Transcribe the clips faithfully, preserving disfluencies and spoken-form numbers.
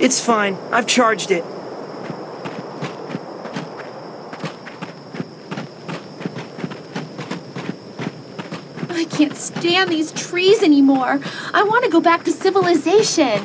It's fine. I've charged it. I can't stand these trees anymore. I want to go back to civilization.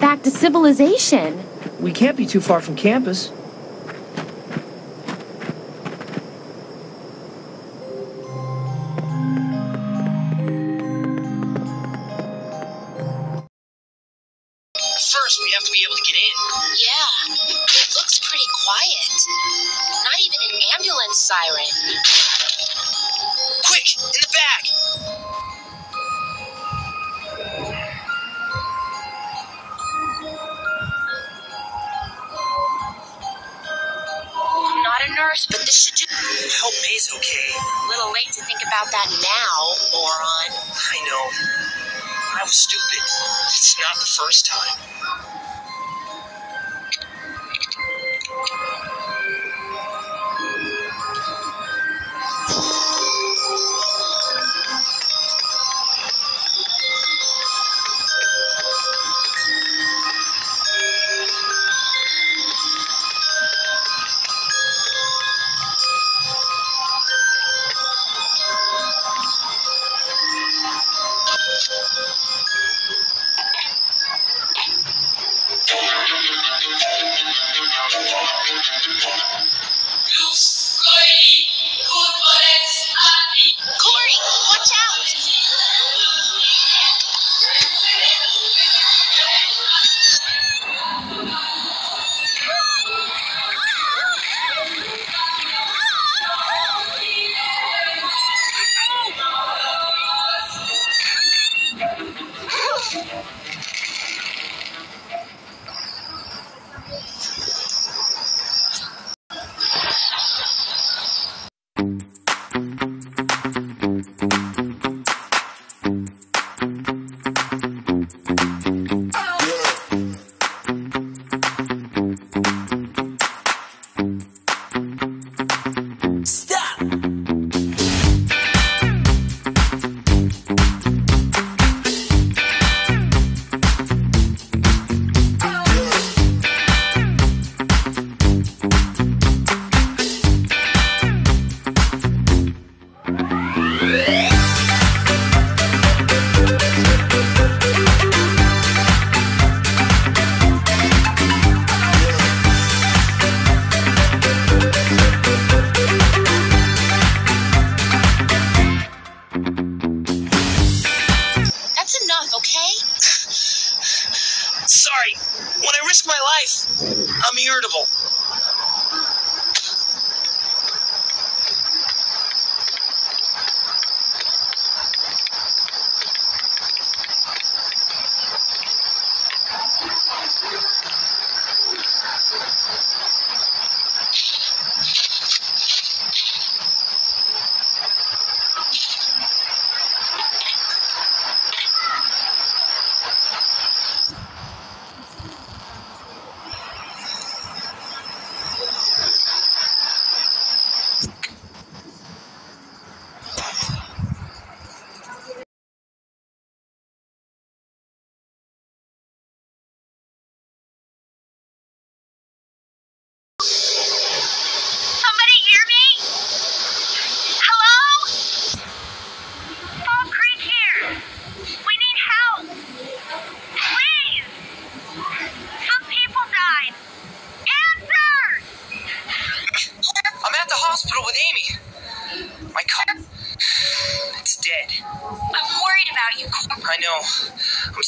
Back to civilization. We can't be too far from campus. First, we have to be able to get in. Yeah, it looks pretty quiet. Not even an ambulance siren. Quick, in the back! But this should do. Help May's okay. A little late to think about that now, moron. I know. I was stupid. It's not the first time.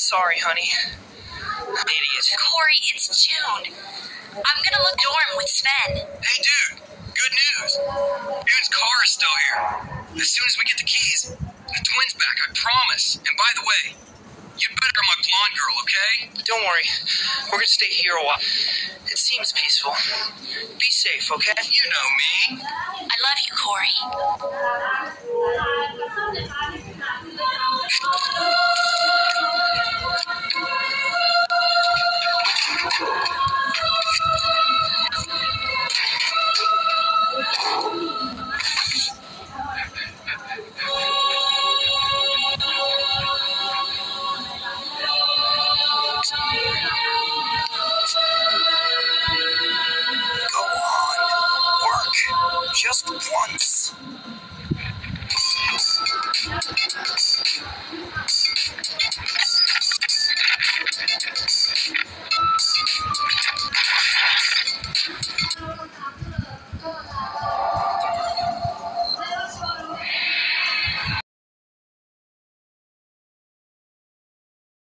Sorry, honey. Idiot. Corey, it's June. I'm gonna look dorm with Sven. Hey, dude. Good news. June's car is still here. As soon as we get the keys, the twin's back, I promise. And by the way, you'd better have my blood. lawn girl, okay? Don't worry. We're gonna stay here a while. It seems peaceful. Be safe, okay? You know me. I love you, Corey.